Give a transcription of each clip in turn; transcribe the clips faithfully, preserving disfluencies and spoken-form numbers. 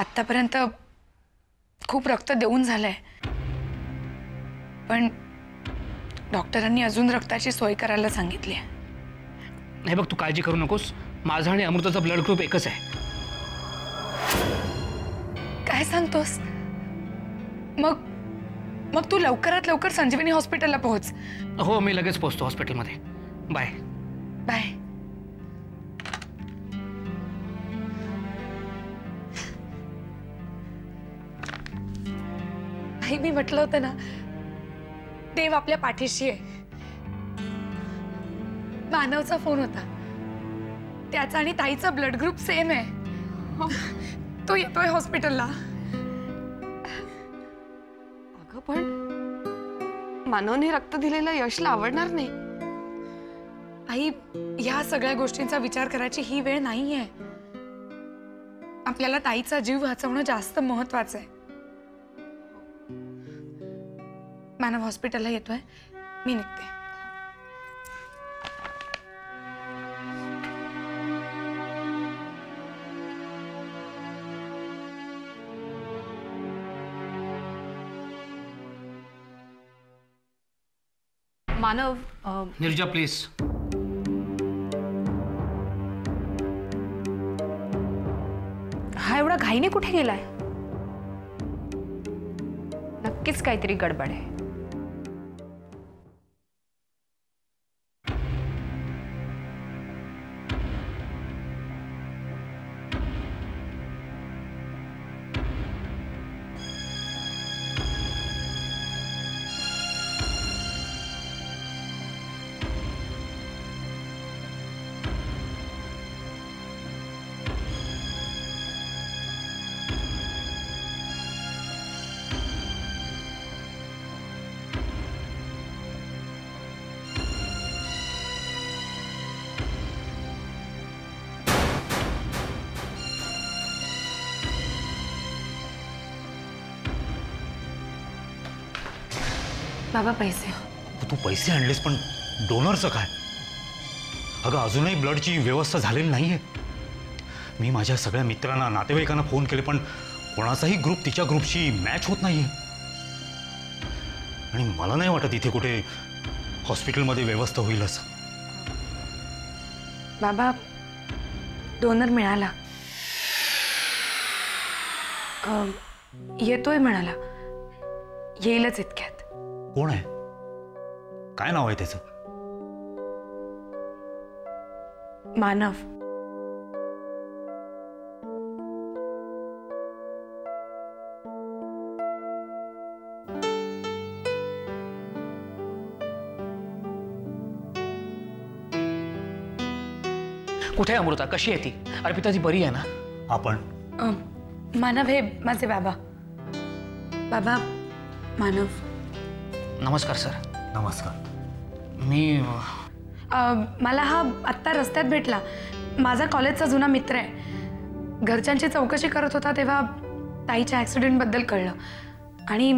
आतापर्यंत खूप रक्त देऊन झाले, पण डॉक्टरांनी अजून रक्ताची सोय करायला सांगितली आहे। नाही बघ, तू काळजी करू नकोस, माझा आणि अमृताचा ब्लड ग्रुप एकच आहे। काय सांगतोस? मग मग तू लवकरात लवकर संजीवनी हॉस्पिटलला पोहोच। हो, मी लगेच पोहोचतो हॉस्पिटल मध्ये। Bye bye. आई, मी म्हटलं होतं ना, देव आपल्या पाठीशी आहे। मानवचा फोन होता, त्याचा आणि ताईचा ब्लड ग्रुप सेम आहे। तो येतोय हॉस्पिटलला। अगं पण मानवने रक्त दिलेला यशला आवडणार नाही। आई, या सगळ्या गोष्टींचा विचार करायची ही वेळ नाहीये। आपल्याला ताईचा जीव वाचवणं जास्त महत्त्वाचं आहे। मानव हॉस्पिटलला येतोय, मी निघते। मानव, निर्जा प्लीज। हा एवढा घाईने कुठे गेलाय? नक्कीच काहीतरी गडबड आहे। बाबा, पैसे तू पैसे आणलेस, पण डोनरचं काय? अगं, अजूनही ब्लडची व्यवस्था झालेली नाहीये। मी माझ्या सगळ्या मित्रांना, नातेवाईकांना फोन केले, पण कोणाचाही ग्रुप तिच्या ग्रुपशी मॅच होत नाहीये। आणि मला नाही वाटत इथे कुठे हॉस्पिटलमध्ये व्यवस्था होईल असं। बाबा, डोनर मिळाला, येतोय म्हणाला, येईलच इतक्यात। कोण आहे? काय नाव आहे त्याचं? मानव। कुठे आहे अमृता? कशी आहे ती? अर्पिता, ती बरी आहे ना? आपण अ, मानव हे माझे बाबा। बाबा, मानव। नमस्कार सर। नमस्कार। मी आ, मला हा आत्ता रस्त्यात भेटला। माझा कॉलेजचा जुना मित्र आहे। घरच्यांची चौकशी करत होता तेव्हा ताईच्या ॲक्सिडेंटबद्दल कळलं, आणि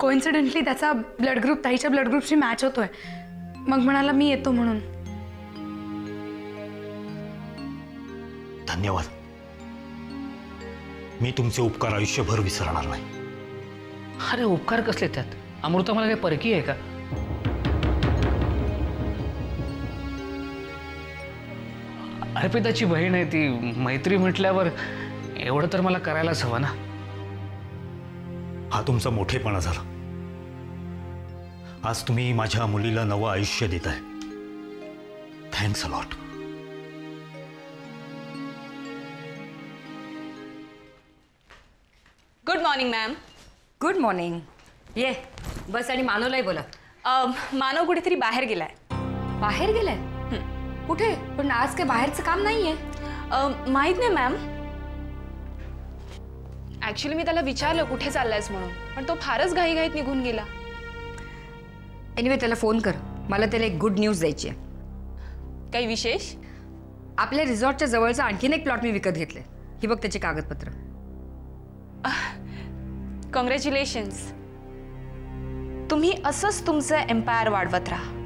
कोइन्सिडेंटली त्याचा ब्लड ग्रुप ताईच्या ब्लड ग्रुपशी मॅच होतोय। मग म्हणाला मी येतो म्हणून। धन्यवाद। मी तुमचे उपकार आयुष्यभर विसरणार नाही। अरे उपकार कसले त्यात? अमृता मला काही परकी आहे का? अर्पिताची बहीण आहे ती, मैत्री म्हटल्यावर एवढं तर मला करायलाच हवं ना। हा तुमचा मोठेपणा झाला। आज तुम्ही माझ्या मुलीला नवं आयुष्य देताय। Thanks a lot. Good morning ma'am. Good morning. ये बस। आणि मानवलाही बोला। मानव कुठेतरी बाहेर गेलाय। बाहेर गेलाय? कुठे? पण आज काय बाहेरचं काम नाहीये। माहित नाही मॅम। ऍक्च्युली मी त्याला विचारलं कुठे चाललायस म्हणून, पण तो फारच घाईघाईत निघून गेला। एनिवे, त्याला फोन कर, मला त्याला एक गुड न्यूज द्यायची आहे। काही विशेष? आपल्या रिसॉर्टच्या जवळचा आणखीन एक प्लॉट मी विकत घेतलाय। ही बघ त्याचे कागदपत्र। कॉंग्रॅच्युलेशन्स। तुम्ही असंच तुमचं एम्पायर वाढवत राहा।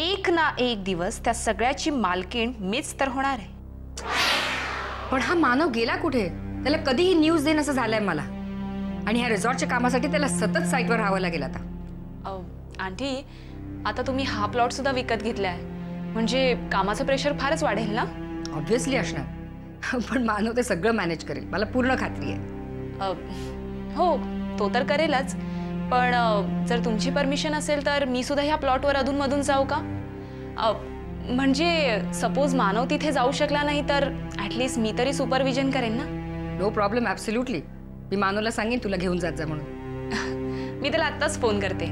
एक ना एक दिवस त्या सगळ्याची मालकीण मीच तर होणार आहे। पण हा मानव गेला कुठे? त्याला कधीही न्यूज देणं असं झालंय मला, आणि ह्या रिसॉर्टच्या कामासाठी त्याला सतत साईटवर राहावं लागेल आता। अ आंटी, आता तुम्ही हा प्लॉट सुद्धा विकत घेतलाय म्हणजे कामाचं प्रेशर फारच वाढेल ना? ऑब्व्हियसली असणार, पण मानव ते सगळं मॅनेज करेल, मला पूर्ण खात्री आहे। हो, तो तर करेलच, पण जर तुमची परमिशन असेल तर मी सुद्धा ह्या प्लॉटवर अधूनमधून जाऊ का? म्हणजे सपोज मानव तिथे जाऊ शकला नाही तर ॲटलीस्ट मी तरी सुपरविजन करेन ना? No problem, absolutely. मी मानवला सांगेन तुला घेऊन जात जा म्हणून। मी त्याला आत्ताच फोन करते।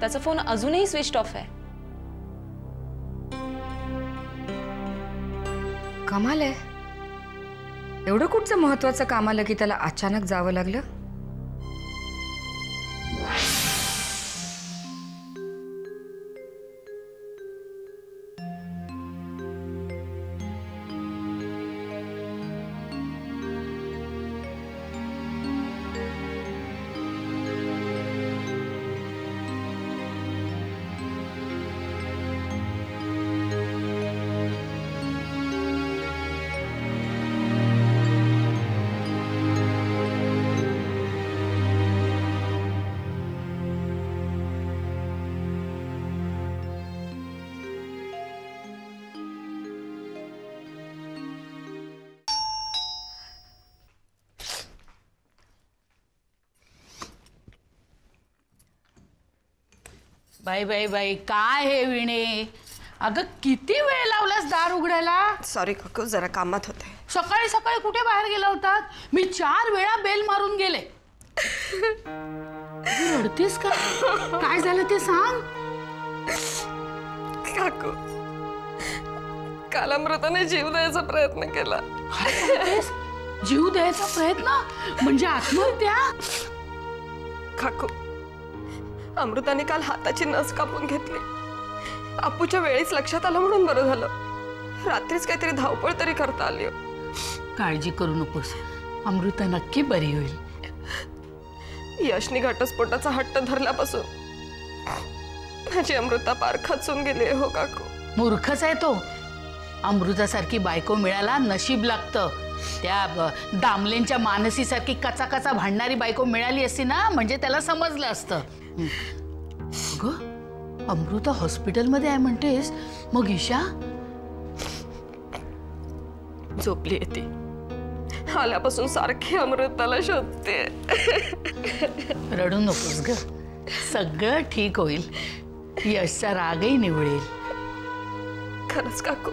त्याचा फोन अजूनही स्विच ऑफ आहे। कमाल आहे, एवढं कुठचं महत्त्वाचं काम आलं की त्याला अचानक जावं लागलं। बाई बाई बाई, काय हे विणे, अगं किती वेळ लावलास दार उघडायला? सॉरी काकू, जरा कामात होते। सकाळी सकाळी कुठे बाहेर गेला होतात? मी चार वेळा बेल मारून गेले। रडतेस का? काय झालं ते सांग काकू। काल अमृताने जीव द्यायचा प्रयत्न केला। जीव द्यायचा प्रयत्न म्हणजे आत्महत्या? काकू, अमृताने काल हाताची नस कापून घेतली। अपूच्या वेळीच लक्षात आलं म्हणून बरं झालं, रात्रीच काहीतरी धावपळ तरी करता आली। काळजी करू नकोस, अमृता नक्की बरी होईल। यशनी घटस्फोटाचा हट्ट धरल्यापासून माझी अमृता पार खचून गेली। हो काकू, मूर्खच आहे तो। अमृतासारखी बायको मिळायला नशीब लागतं। त्या दामलेंच्या मानसीसारखी कचा कचा भांडणारी बायको मिळाली असती ना म्हणजे त्याला समजलं असतं। अगं, अमृता हॉस्पिटल मध्ये आहे म्हणतेस, मग ईशा झोपली येते, आल्यापासून सारखी अमृताला शोधते। रडू नकोस ग, सगळं ठीक होईल। यशचा रागही निवळेल। खरंच काकू,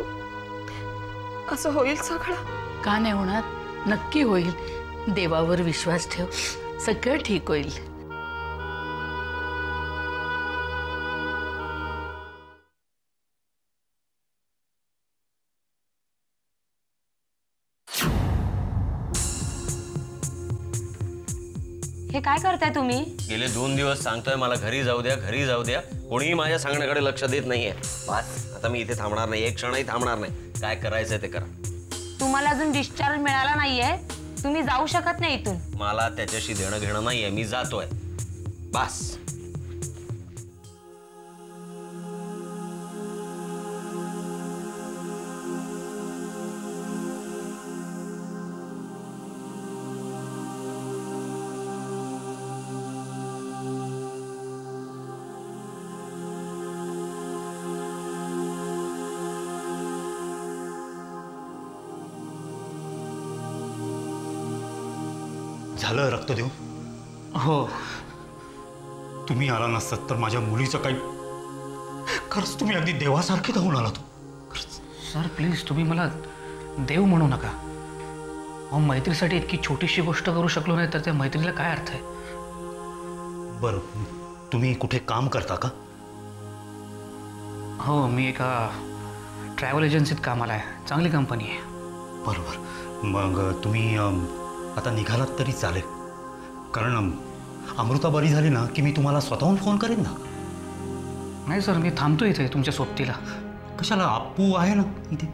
असं होईल सगळं? का नाही होणार, नक्की होईल। देवावर विश्वास ठेव, सगळं ठीक होईल। काय करताय तुम्ही? गेले दोन दिवस सांगतोय मला घरी जाऊ द्या, घरी जाऊ द्या। कोणीही माझ्या सांगण्याकडे लक्ष देत नाहीये। बस, आता मी इथे थांबणार नाही, एक क्षणही थांबणार नाही। काय करायचंय ते करा। तुम्हाला अजून डिस्चार्ज मिळाला नाहीये, तुम्ही जाऊ शकत नाही इथून। मला त्याच्याशी देणं घेणं नाहीये, मी जातोय बस। झालं रक्त देऊ? हो, तुम्ही आला नसतात तर माझ्या मुलीचं काही। खरंच तुम्ही अगदी देवासारखे धावून आला तो। सर प्लीज, तुम्ही मला देव म्हणू नका। मग मैत्रीसाठी इतकी छोटीशी गोष्ट करू शकलो नाही तर त्या मैत्रीला काय अर्थ आहे? बरं, तुम्ही कुठे काम करता का? हो, मी एका ट्रॅव्हल एजन्सीत कामाला आहे, चांगली कंपनी आहे। बरोबर, मग तुम्ही आता निघालात तरी चालेल, कारण अमृता बरी झाली ना की मी तुम्हाला स्वतःहून फोन करेन ना। नाही सर, मी थांबतो इथे तुमच्या सोबतीला। कशाला, अप्पू आहे ना इथे।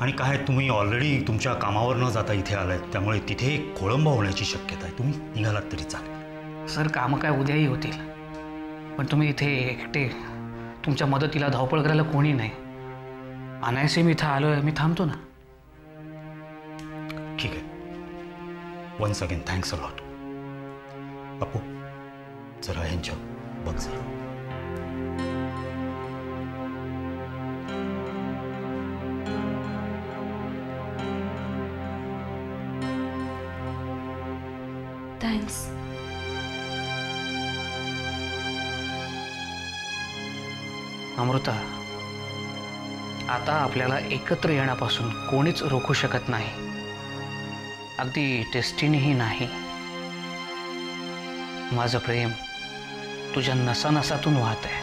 आणि काय, तुम्ही ऑलरेडी तुमच्या कामावर न जाता इथे आलाय, त्यामुळे तिथे खोळंबा होण्याची शक्यता आहे। तुम्ही निघालात तरी चालेल। सर कामं काय उद्याही होतील, पण तुम्ही इथे एकटे, तुमच्या मदतीला धावपळ करायला कोणी नाही. अनायसे मी इथं आलोय, मी थांबतो ना. ठीक आहे, once again thanks a lot. Apu जरा यांच्या बघ जा. Thanks. अमृता, आता आपल्याला एकत्र येण्यापासून कोणीच रोखू शकत नाही, अगदी डेस्टिनीही नाही. माझं प्रेम तुझ्या नसानसातून वाहत आहे.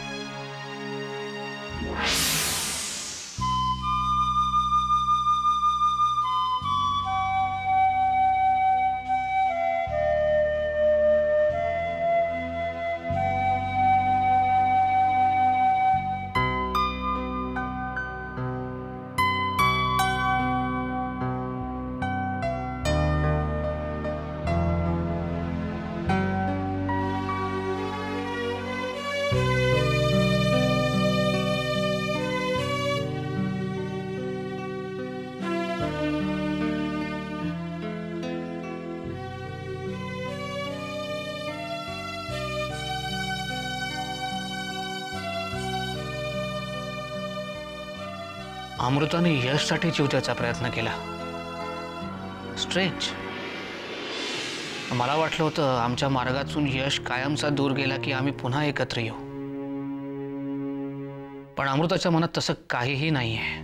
अमृताने यशसाठी जीवत्याचा प्रयत्न केला. स्ट्रेच. मला वाटलं होतं आमच्या मार्गातून यश कायमचा दूर गेला की आम्ही पुन्हा एकत्र येऊ, पण अमृताच्या मनात तसं काहीही नाही आहे.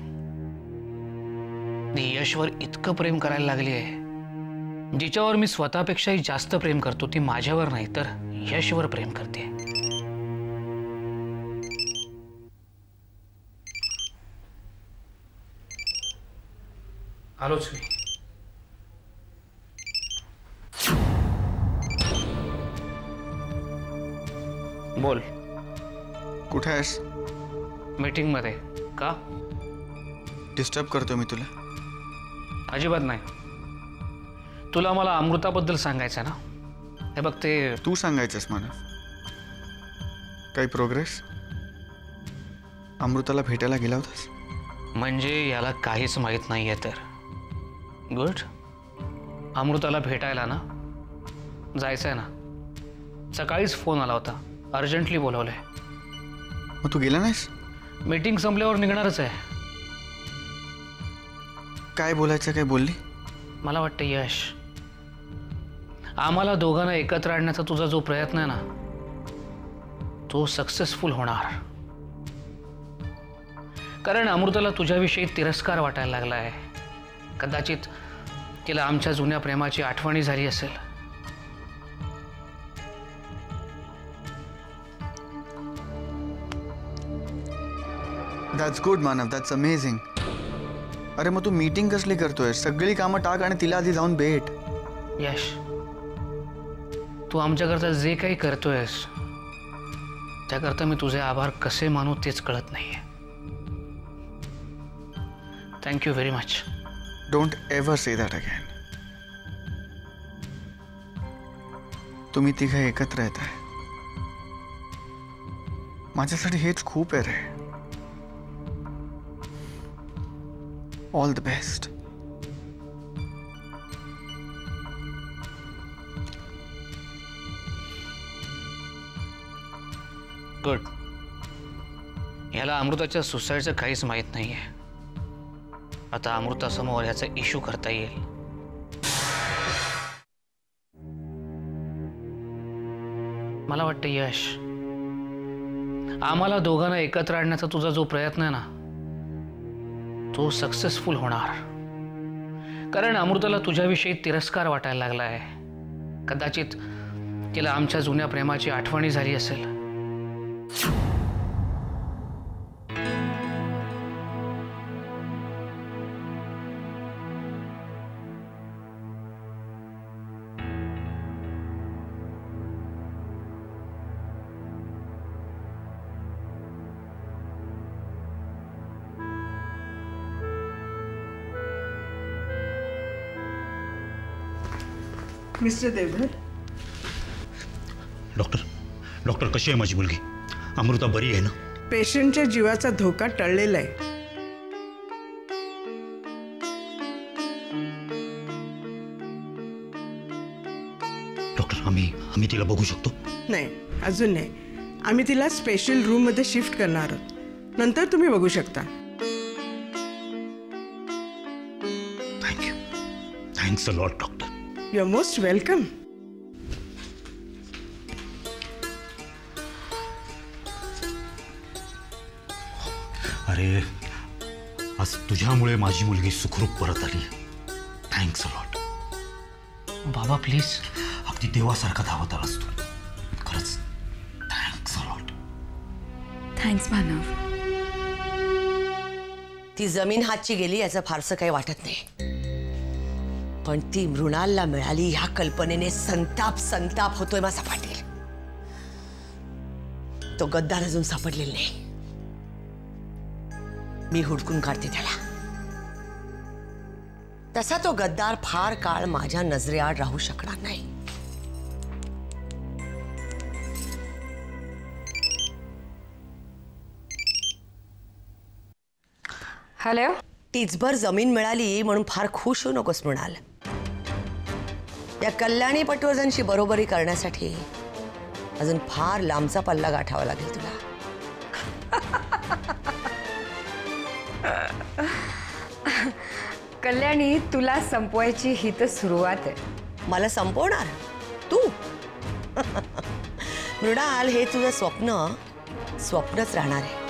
ती यशवर इतकं प्रेम करायला लागली आहे, जिच्यावर मी स्वतःपेक्षाही जास्त प्रेम करतो ती माझ्यावर नाही तर यशवर प्रेम करते. आलोच मी. बोल, कुठे आहेस? मीटिंग मध्ये. का डिस्टर्ब करतो मी तुला? अजिबात नाही. तुला मला अमृताबद्दल सांगायचं ना? हे बघ ते तू सांगायचंस मला. काही प्रोग्रेस? अमृताला भेटायला गेला होतास? म्हणजे याला काहीच माहीत नाही आहे तर. गुड. अमृताला भेटायला ना जायचं आहे ना. सकाळीच फोन आला होता, अर्जंटली बोलवलं आहे. मग तू गेला नाहीस? मीटिंग संपल्यावर निघणारच आहे. काय बोलायचं काय बोलली? मला वाटतं यश, आम्हाला दोघांना एकत्र आणण्याचा तुझा जो प्रयत्न आहे ना तो सक्सेसफुल होणार, कारण अमृताला तुझ्याविषयी तिरस्कार वाटायला लागला आहे. कदाचित तिला आमच्या जुन्या प्रेमाची आठवणी झाली असेल. That's good Manav, that's amazing. अरे मग तू मीटिंग कसली करतोय? सगळी कामं टाक आणि तिला आधी जाऊन भेट. यश, तू आमच्याकरता जे काही करतोयस त्याकरता मी तुझे आभार कसे मानू तेच कळत नाहीये. Thank you very much. Don't ever say that again. तुम्ही तिघं एकत्र येताय, माझ्यासाठी हेच खूप आहे रे. All the best. Good. याला अमृताच्या सुसाईडचं काहीच माहीत नाही आहे. आता अमृतासमोर याचा इश्यू करता येईल. मला वाटतं यश, आम्हाला दोघांना एकत्र आणण्याचा तुझा जो प्रयत्न आहे ना तो सक्सेसफुल होणार, कारण अमृताला तुझ्याविषयी तिरस्कार वाटायला लागला आहे. कदाचित तिला आमच्या जुन्या प्रेमाची आठवणी झाली असेल. मिस्टर देवधर, डॉक्टर कशी आहे माझी मुलगी? अमृता बरी आहे ना? पेशंटच्या जीवाचा धोका टळलेला आहे. डॉक्टर आम्ही आम्ही तिला बघू शकतो? नाही अजून नाही. आम्ही तिला स्पेशल रूम मध्ये शिफ्ट करणार आहोत. नंतर तुम्ही बघू शकता. Thank you. Thanks a lot doctor. You are most welcome. अरे आज तुझ्यामुळे माझी मुलगी सुखरूप परत आली. Thanks a lot. बाबा प्लीज अगदी देवासारखा धावत आलास तू. खरंच thanks a lot. Thanks Manav. ती जमीन हातची गेली याचं फारसं काही वाटत नाही, पण ती मृणालला मिळाली ह्या कल्पनेने संताप संताप होतोय माझा. पाटील तो गद्दार अजून सापडलेला नाही. मी हुडकून काढते त्याला. तसा तो गद्दार फार काळ माझ्या नजरेआड राहू शकणार नाही. हॅलो. टिचभर जमीन मिळाली म्हणून फार खुश होऊ नकोस मृणाल. या कल्याणी पटवर्धनशी बरोबरी करण्यासाठी अजून फार लांबचा पल्ला गाठावा लागेल तुला. कल्याणी तुला संपवायची ही तर सुरुवात आहे. मला संपवणार तू? मृणाल हे तुझं स्वप्न स्वप्नच राहणार आहे.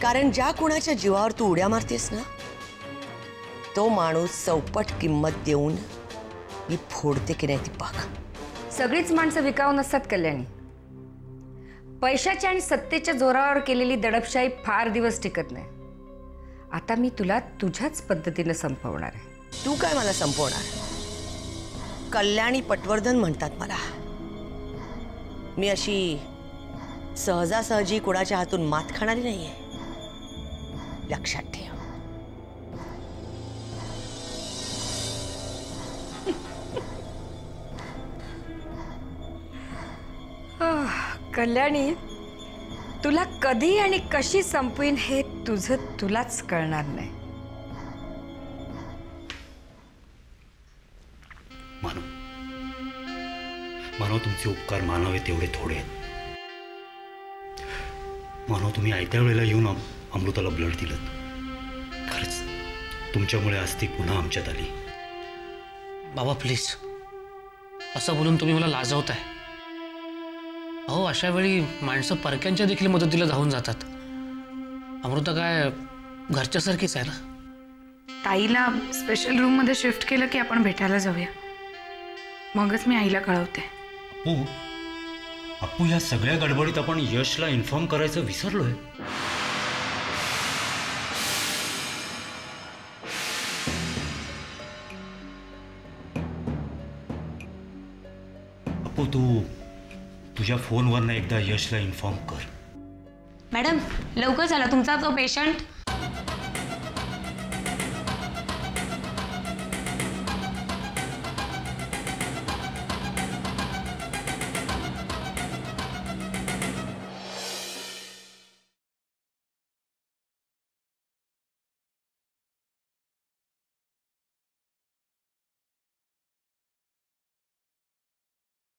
कारण ज्या कुणाच्या जीवावर तू उड्या मारतेस ना तो माणूस चौपट किंमत देऊन मी फोडते की नाही ती बघ. सगळीच माणसं विकाऊ नसतात कल्याणी. पैशाच्या आणि सत्तेच्या जोरावर केलेली दडपशाही फार दिवस टिकत नाही. आता मी तुला तुझ्याच पद्धतीने संपवणार आहे. तू काय मला संपवणार? कल्याणी पटवर्धन म्हणतात मला. मी अशी सहजासहजी कुणाच्या हातून मात खाणारी नाही आहे, लक्षात ठेव. कल्याणी तुला कधी आणि कशी संपवीन हे तुझं तुलाच कळणार नाही. मानव मानव तुमचे उपकार मानावे तेवढे थोडे आहेत. मानव तुम्ही आयत्या वेळेला येऊन अमृताला ब्लड दिलं. खरंच तुमच्यामुळे आज ती पुन्हा आमच्यात आली. बाबा प्लीज असं बोलून तुम्ही मला लाजवताय. अहो अशा वेळी माणसं परक्यांच्या देखील मदतीला धावून जातात. अमृता काय घरच्यासारखीच आहे ना. ताईला स्पेशल रूम मध्ये शिफ्ट केलं की आपण भेटायला जाऊया. मगच मी आईला कळवते. अप्पू अप्पू या सगळ्या गडबडीत आपण यशला इन्फॉर्म करायचं विसरलोय. अप्पू तू तुझ्या फोनवरनं एकदा यशला इन्फॉर्म कर. मॅडम लवकर चला, तुमचा तो पेशंट